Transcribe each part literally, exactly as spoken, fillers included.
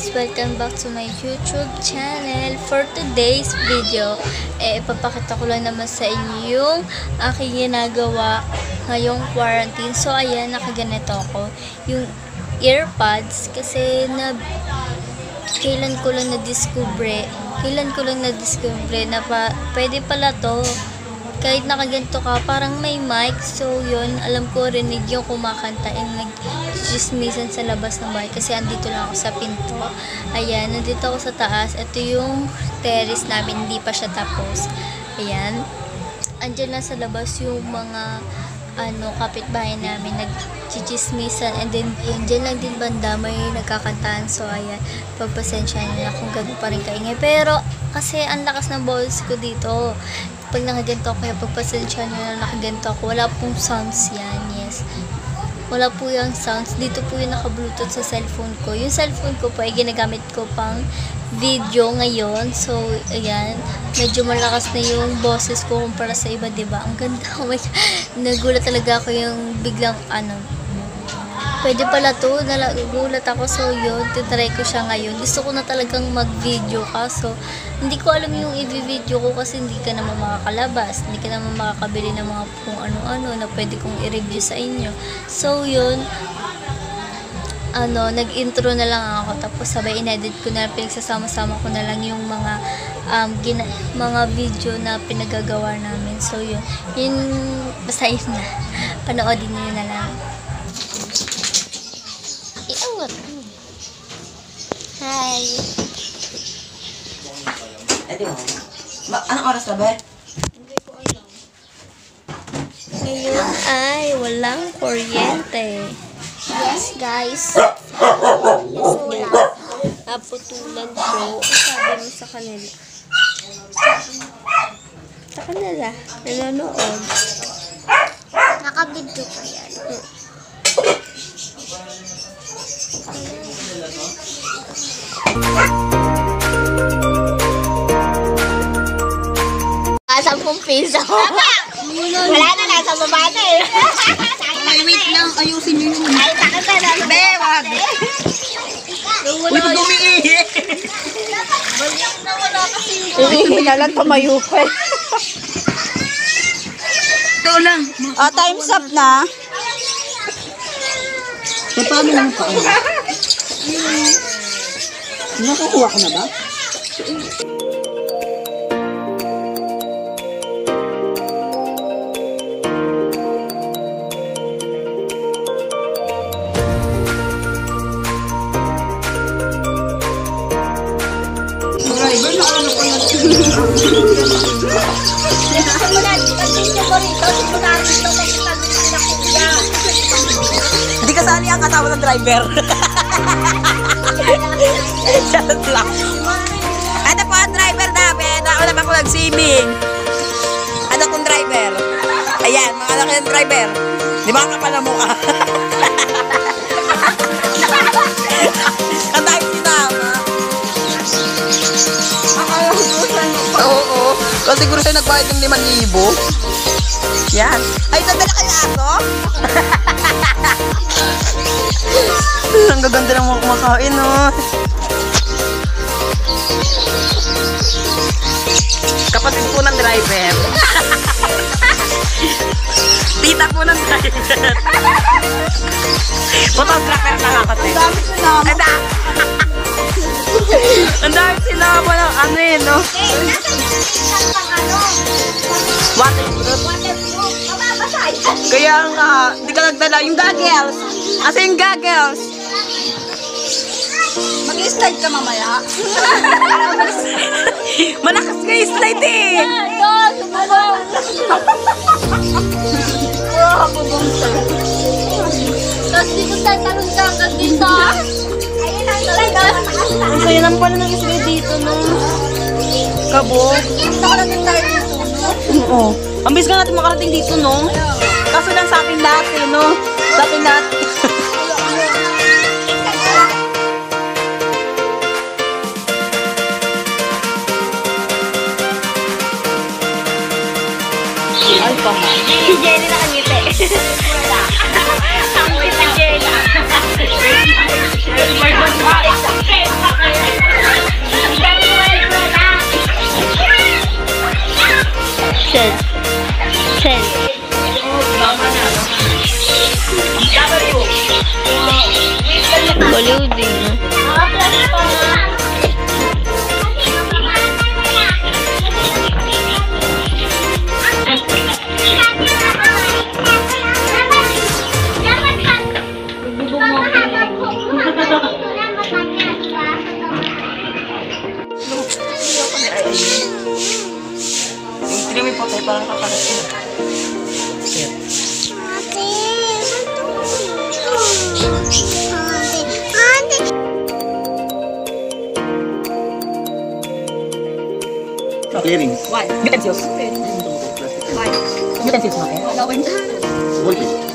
guys, welcome back to my YouTube channel. For today's video, eh, papakita ko lang naman sa inyo yung aking ginagawa ngayong quarantine. So, ayan, nakaganito ako. Yung earpods, kasi na, kailan ko lang na-discover, kailan ko lang na-discover na pa, pwede pala to. Kahit nakaganto ka, parang may mic. So, yun, alam ko, rinig yung kumakanta and nag-chismisan sa labas ng bahay kasi andito lang ako sa pinto. Ayan, nandito ako sa taas. Ito yung terrace namin, hindi pa siya tapos. Ayan. Andyan lang sa labas yung mga ano, kapitbahay namin, nag-chismisan. And then, yun, dyan lang din banda, may nagkakantaan. So, ayan, pagpasensya nila kung gano'n pa rin kaingay. Pero, kasi ang lakas ng balls ko dito. Pag nakaganto ako, kaya pagpasensya nyo na nakaganto ako, wala pong sounds yan, yes. Wala po yung sounds. Dito po yung naka-bluetooth sa cellphone ko. Yung cellphone ko po ay ginagamit ko pang video ngayon. So, ayan. Medyo malakas na yung boses ko kumpara sa iba, diba? Ang ganda. Oh my God. Nagulat talaga ako yung biglang, ano, pwede pala to. Nagulat ako. So, yun. Tinry ko siya ngayon. Gusto ko na talagang mag-video ka. So, hindi ko alam yung i-video ko kasi hindi ka naman makakalabas. Hindi ka naman makakabili ng mga kung ano-ano na pwede kong i-review sa inyo. So, yun. Ano, nag-intro na lang ako. Tapos, sabay in-edit ko na. Pinagsasama-sama ko na lang yung mga um, mga video na pinagagawa namin. So, yun. Yun, basta yun na. Panoodin nyo na lang. Hi. Edi mo. Anong oras na ba? Hindi ko alam. Ngayon ay walang kuryente. Yes, guys. So, naputulan po. Sabi mo sa kanila. Sa kanila. Nanonood. Nakabidyo ka yan. Hmm. Sampung piso. Wala na, nasa baba na eh. Ay, wait lang. Ayusin nyo yun. Ay, takot na. Be, wag. Uy, dumiihi. Uy, nalang tumayo pa. Ito lang. Oh, time's up na. Paano lang ka? Nakakuha ka na ba? Hindi kasali ang kasama ng driver. Charot lang. Ito po ang driver namin. Ako naman ko nag-swimming. Ano kong driver? Ayan, mga laki ng driver. Di ba ang kapal na mukha? Ang dami si Tama. Oo. Kasi siguro siya nagbayad ng limang libo. Yan. Ay, nandala kayo aso? Ang gaganda ng mga kumakain, oh. Kapatid po ng driver. Tita po ng driver. Photographer na nga kapatid. Ang dami sila mo. Ang dami sila mo ng ano yun, no? Waterproof. Waterproof. Kaya nga, hindi ka nagdala. Yung goggles. As in goggles. Mag-slide ka mamaya. Malakas ka yung slide eh. Yan, bubong. Oh, bubong ka. Tapos dito tayo talong dagat dito. Ayun ang slide. Ang sayo lang pala ng slide dito no. Kabog. Gusto ko lang yung tayo dito no. Oo. Ang bilis nga natin makarating dito no. Kaso lang sa akin lahat eh no. Sa akin lahat. Alpha. Si Jenny nakangiti. Samboy si Jenny. Shit. Shit. Baliw din na. Earrings. Why? Utensils. Utensils na eh. Ballpen.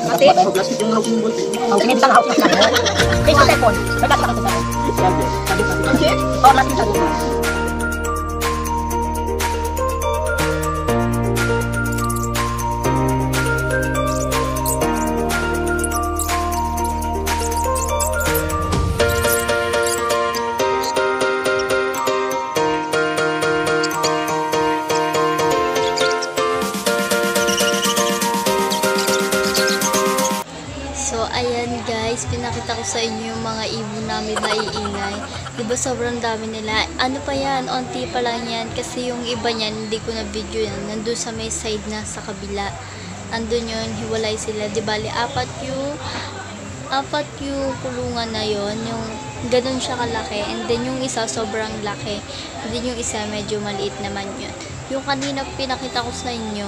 Mati. Plastic yung hawak ng ballpen. Hindi na hawak na. Face na cellphone. Nagkatapat na. Okay. Oh, plastic na. Pinakita ko sa inyo yung mga ibon namin na iingay. Diba sobrang dami nila? Ano pa yan? Onti pa lang yan. Kasi yung iba niyan, hindi ko na video yan. Nandun sa may side na sa kabila. Andun yun, hiwalay sila. Diba, li, apat yung apat yung kulungan na yun. Yung ganun siya kalaki. And then yung isa sobrang laki. And then yung isa medyo maliit naman yun. Yung kanina pinakita ko sa inyo,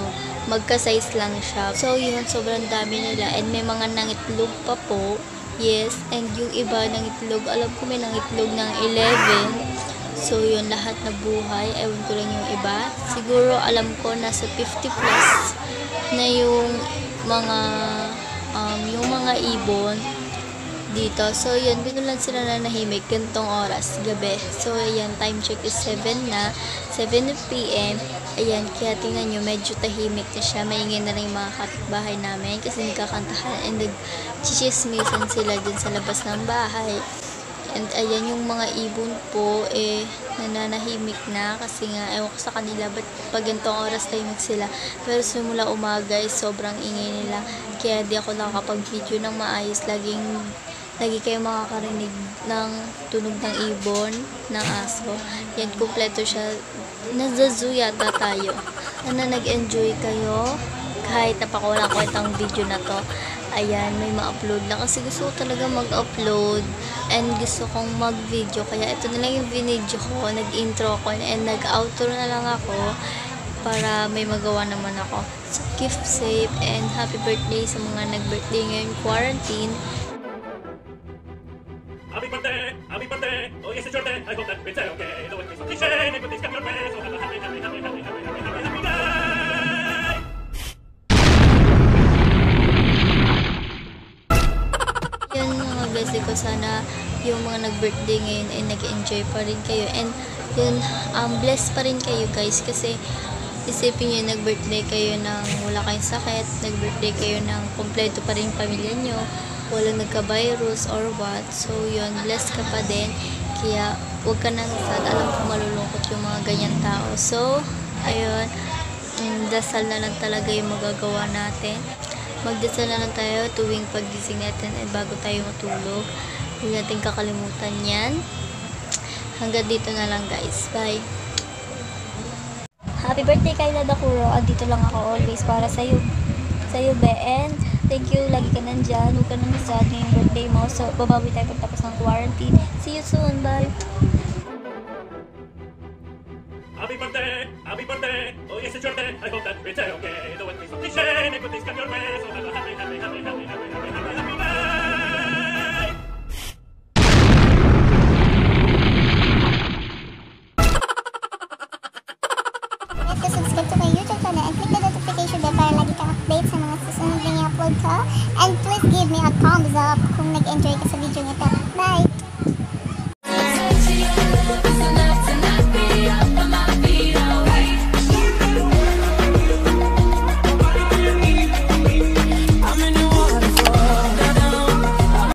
magka-size lang siya. So yun, sobrang dami nila. And may mga nangitlog pa po. Yes, and yung iba nangitlog, alam ko may nangitlog ng eleven. So yun, lahat na buhay. Ewan ko lang yung iba. Siguro alam ko nasa fifty plus na yung mga um, yung mga ibon dito. So yun, binulan sila na nahimik gantong oras, gabi. So ayan, time check is seven na, seven p m Ayan, kaya tingnan nyo, medyo tahimik na siya. Maingay na rin yung mga kapitbahay namin kasi nagkakantahan and nagchichismisan sila dyan sa labas ng bahay. And ayan, yung mga ibon po, eh, nananahimik na kasi nga, ewan ko sa kanila, but pag gantong oras tahimik sila. Pero simula umaga, eh, sobrang ingay nila. Kaya di ako nakakapag-video ng maayos. Laging, lagi kayo makakarinig ng tunog ng ibon, ng aso. Yan, kumpleto siya. Nasa zoo yata tayo. Ano, nag-enjoy kayo? Kahit napakawala ko itong video na to. Ayan, may ma-upload lang. Kasi gusto ko talaga mag-upload. And gusto kong mag-video. Kaya ito na lang yung video ko. Nag-intro ko. And nag-outro na lang ako. Para may magawa naman ako. So, keep safe. And happy birthday sa mga nag-birthday ngayon quarantine. Happy birthday! Happy birthday! Oh yes, it's your day! I hope that it's okay. No, it's okay. Ko sana yung mga nag-birthday ngayon ay nag-enjoy pa rin kayo and yun, um, blessed pa rin kayo guys kasi isipin nyo nag-birthday kayo ng wala kayong sakit, nag-birthday kayo ng kompleto pa rin pamilya nyo, walang nagka-virus or what, so yun, blessed ka pa din kaya huwag ka nang sad, alam ko malulungkot yung mga ganyan tao, so ayun, dasal na lang talaga yung magagawa natin. Magdasal na lang tayo tuwing paggising natin at bago tayo matulog. Huwag natin kakalimutan yan. Hanggang dito na lang guys. Bye! Happy birthday kay Ladakuro. Andito lang ako always para sa'yo. Sa'yo, be. And thank you. Lagi ka nandyan. Huwag ka nang sad ngayong birthday mo. So, babawi tayo pagtapos ng quarantine. See you soon. Bye! Happy birthday! Happy birthday! Oh yes, it's your day! I hope that it's okay! No one misses the shame! I put this on your face! Oh, happy, happy, happy, happy, happy, happy, happy, happy, happy night! Like and subscribe to my YouTube channel and click the notification bell para lagi kang update sa mga susunod na i-upload ko. And please give me a thumbs up kung nag-enjoy ka sa video nito.